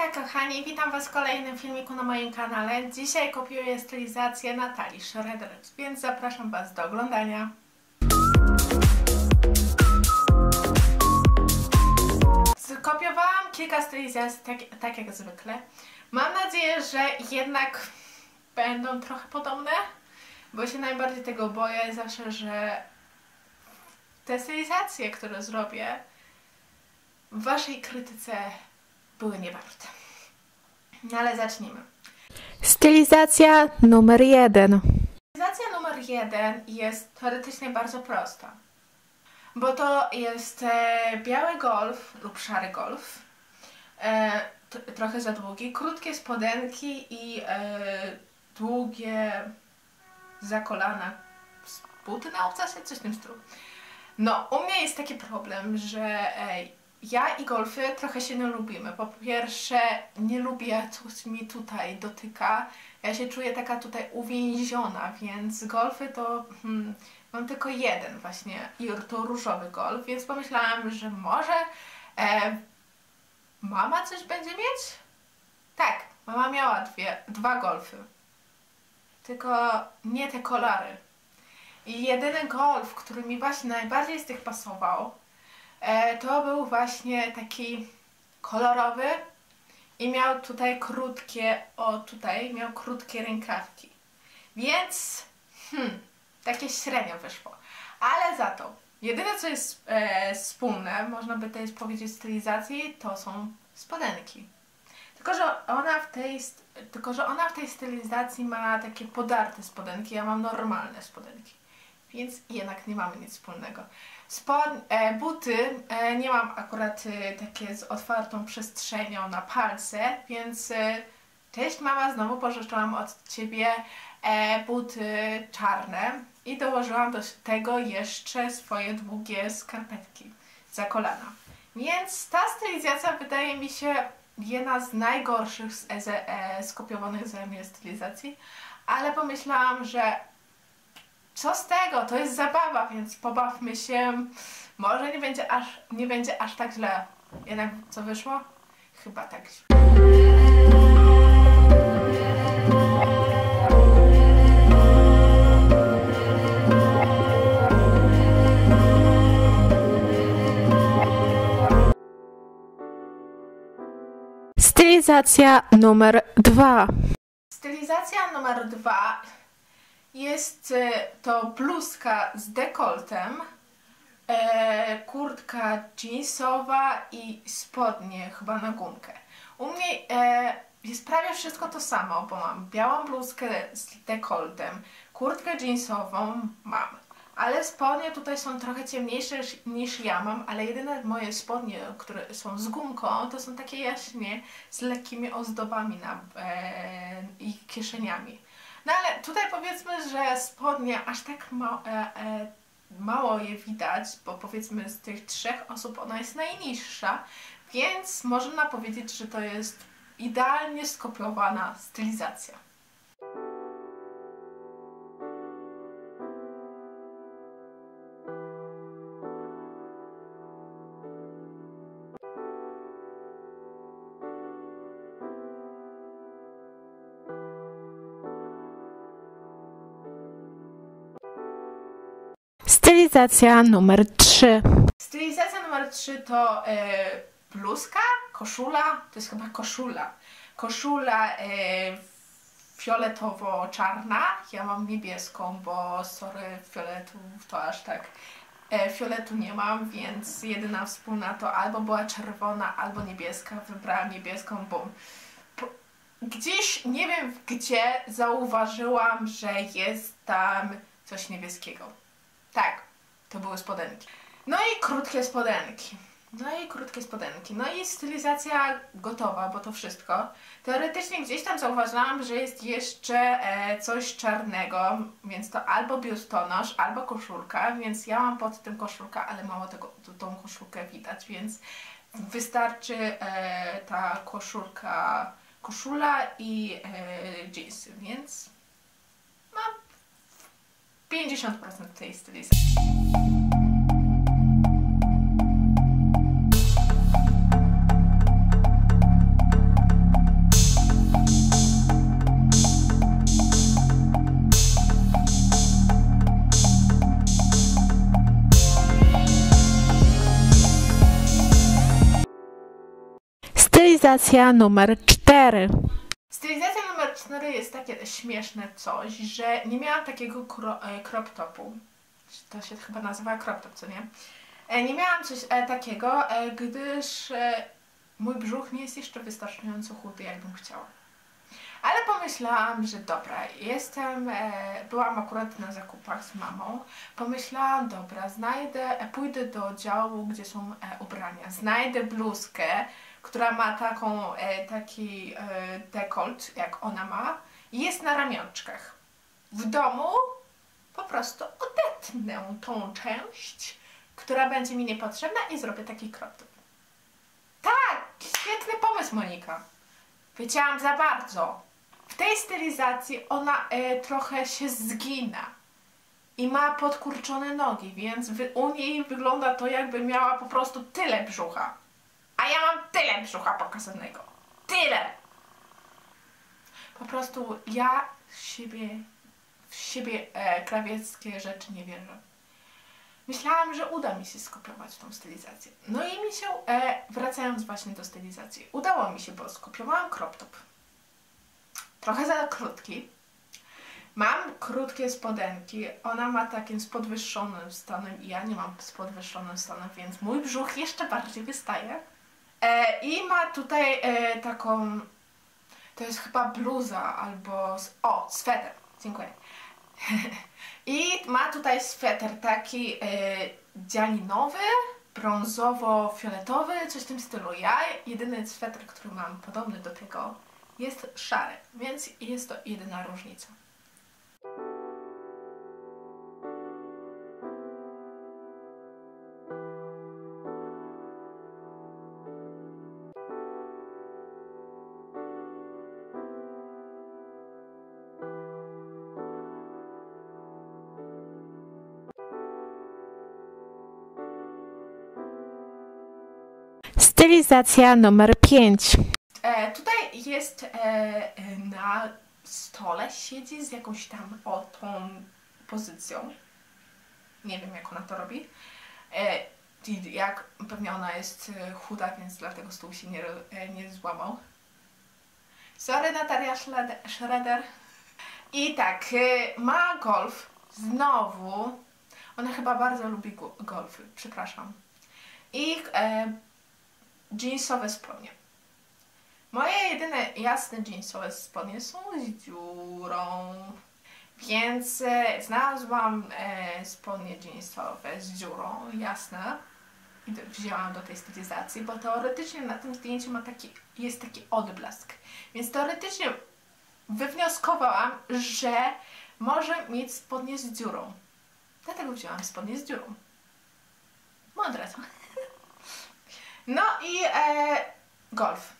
Hejka kochani, witam Was w kolejnym filmiku na moim kanale. Dzisiaj kopiuję stylizację Natalii Szroeder, więc zapraszam Was do oglądania. Skopiowałam kilka stylizacji, tak jak zwykle. Mam nadzieję, że jednak będą trochę podobne, bo się najbardziej tego boję zawsze, że te stylizacje, które zrobię, w Waszej krytyce były niewarte. No ale zacznijmy. Stylizacja numer 1. Stylizacja numer 1 jest teoretycznie bardzo prosta, bo to jest biały golf lub szary golf, trochę za długi, krótkie spodenki i długie za kolana buty na obcasie, coś w tym stylu. No, u mnie jest taki problem, że ja i golfy trochę się nie lubimy. Po pierwsze, nie lubię, jak coś mi tutaj dotyka. Ja się czuję taka tutaj uwięziona, więc golfy to... mam tylko jeden właśnie i to różowy golf, więc pomyślałam, że może mama coś będzie mieć? Tak, mama miała dwa golfy. Tylko nie te kolory. I jedyny golf, który mi właśnie najbardziej z tych pasował, to był właśnie taki kolorowy i miał tutaj krótkie, miał krótkie rękawki, więc takie średnio wyszło, ale za to jedyne co jest wspólne, można by też powiedzieć, stylizacji, to są spodenki, tylko że ona w tej stylizacji ma takie podarte spodenki, ja mam normalne spodenki, więc jednak nie mamy nic wspólnego. Buty nie mam akurat takie z otwartą przestrzenią na palce, więc cześć mama, znowu pożyczyłam od Ciebie buty czarne i dołożyłam do tego jeszcze swoje długie skarpetki za kolana. Więc ta stylizacja wydaje mi się jedna z najgorszych skopiowanych ze mnie stylizacji, ale pomyślałam, że co z tego? To jest zabawa, więc pobawmy się. Może nie będzie aż tak źle. Jednak co wyszło? Chyba tak źle. Stylizacja numer 2. Stylizacja numer 2. Jest to bluzka z dekoltem, kurtka jeansowa i spodnie chyba na gumkę. U mnie jest prawie wszystko to samo, bo mam białą bluzkę z dekoltem, kurtkę jeansową mam, ale spodnie tutaj są trochę ciemniejsze niż ja mam, ale jedyne moje spodnie, które są z gumką, to są takie jaśnie z lekkimi ozdobami na, i kieszeniami. No ale tutaj powiedzmy, że spodnie aż tak mało je widać, bo powiedzmy z tych trzech osób ona jest najniższa, więc można powiedzieć, że to jest idealnie skopiowana stylizacja. Stylizacja numer 3. Stylizacja numer 3 to bluzka, koszula, to jest chyba koszula. Koszula fioletowo-czarna, ja mam niebieską, bo sorry, fioletów to aż tak, fioletu nie mam, więc jedyna wspólna to albo była czerwona, albo niebieska. Wybrałam niebieską, bo gdzieś, nie wiem gdzie, zauważyłam, że jest tam coś niebieskiego. Tak, to były spodenki. No i krótkie spodenki. No i stylizacja gotowa, bo to wszystko. Teoretycznie gdzieś tam zauważyłam, że jest jeszcze coś czarnego, więc to albo biustonosz, albo koszulka, więc ja mam pod tym koszulkę, ale mało tego, tą koszulkę widać, więc wystarczy ta koszulka, koszula i jeansy, więc mam 50% tej stylizacji. Stylizacja numer 4. Stylizacja numer 4 jest takie śmieszne coś, że nie miałam takiego crop topu. To się chyba nazywa crop top, co nie? Nie miałam coś takiego, gdyż mój brzuch nie jest jeszcze wystarczająco chudy, jakbym chciała. Ale pomyślałam, że dobra, byłam akurat na zakupach z mamą, pomyślałam, dobra, pójdę do działu, gdzie są ubrania, znajdę bluzkę, która ma taki dekolt, jak ona ma, i jest na ramionczkach. W domu po prostu odetnę tą część, która będzie mi niepotrzebna, i zrobię taki crop top. Tak! Świetny pomysł, Monika! Wiedziałam za bardzo. W tej stylizacji ona trochę się zgina i ma podkurczone nogi, więc u niej wygląda to, jakby miała po prostu tyle brzucha. A ja mam tyle brzucha pokazanego. Tyle! Po prostu ja w siebie krawieckie rzeczy nie wierzę. Myślałam, że uda mi się skopiować tą stylizację. No i mi się, wracając właśnie do stylizacji, udało mi się, bo skopiowałam crop top. Trochę za krótki. Mam krótkie spodenki, ona ma takim z podwyższonym stanem i ja nie mam z podwyższonym stanem, więc mój brzuch jeszcze bardziej wystaje. I ma tutaj taką, to jest chyba bluza albo, sweter, dziękuję. I ma tutaj sweter taki dzianinowy, brązowo-fioletowy, coś w tym stylu. Ja jedyny sweter, który mam podobny do tego, jest szary, więc jest to jedyna różnica. Stylizacja numer 5. Tutaj jest na stole, siedzi z jakąś tam tą pozycją. Nie wiem, jak ona to robi. Pewnie ona jest chuda, więc dlatego stół się nie złamał. Sorry, Natalia Szroeder. I tak, ma golf. Znowu. Ona chyba bardzo lubi golfy, przepraszam. I jeansowe spodnie. Moje jedyne jasne jeansowe spodnie są z dziurą, więc znalazłam spodnie jeansowe z dziurą, jasne, i wzięłam do tej stylizacji, bo teoretycznie na tym zdjęciu jest taki odblask, więc teoretycznie wywnioskowałam, że może mieć spodnie z dziurą, dlatego wzięłam spodnie z dziurą. Mądre to. No i golf.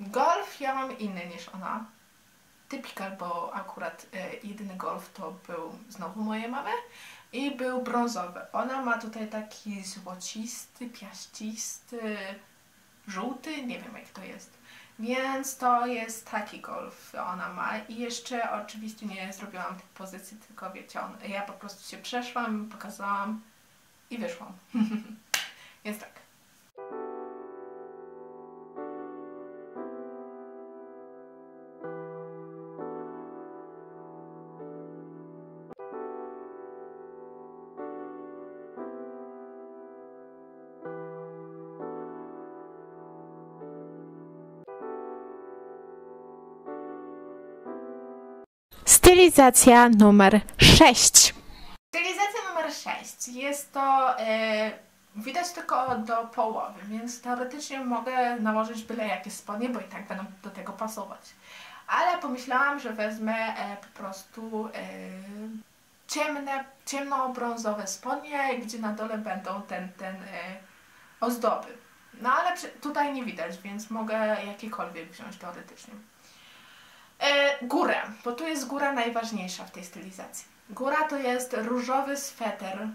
Golf ja mam inny niż ona. Typical, bo akurat jedyny golf to był znowu mojej mamy i był brązowy. Ona ma tutaj taki złocisty, piaścisty, żółty, nie wiem jak to jest. Więc to jest taki golf ona ma. I jeszcze oczywiście nie zrobiłam tych pozycji, tylko wiecie, ja po prostu się przeszłam, pokazałam i wyszłam. Więc tak. Stylizacja numer 6. Stylizacja numer 6 jest to widać tylko do połowy, więc teoretycznie mogę nałożyć byle jakie spodnie, bo i tak będą do tego pasować. Ale pomyślałam, że wezmę po prostu ciemnobrązowe spodnie, gdzie na dole będą ten ozdoby. No ale tutaj nie widać, więc mogę jakiekolwiek wziąć teoretycznie. Górę, bo tu jest góra najważniejsza w tej stylizacji. Góra to jest różowy sweter,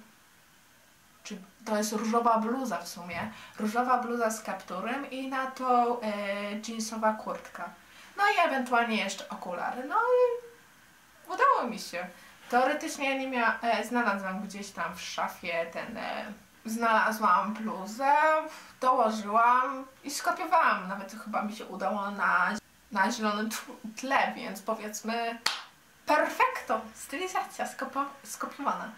czy to jest różowa bluza w sumie, różowa bluza z kapturem i na to jeansowa kurtka. No i ewentualnie jeszcze okulary. No i udało mi się. Teoretycznie ja nie miałam, znalazłam gdzieś tam w szafie ten Znalazłam bluzę, dołożyłam i skopiowałam. Nawet chyba mi się udało na zielonym tle, więc powiedzmy perfekto, stylizacja skopiowana.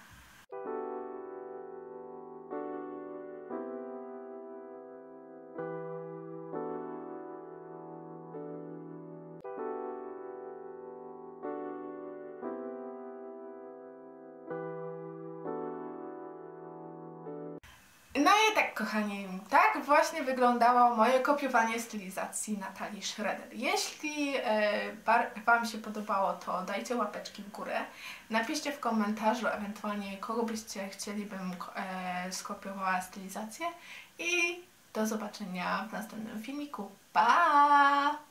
No i tak, kochani, tak właśnie wyglądało moje kopiowanie stylizacji Natalii Szroeder. Jeśli Wam się podobało, to dajcie łapeczki w górę. Napiszcie w komentarzu ewentualnie, kogo byście chcieli, bym skopiowała stylizację. I do zobaczenia w następnym filmiku. Pa!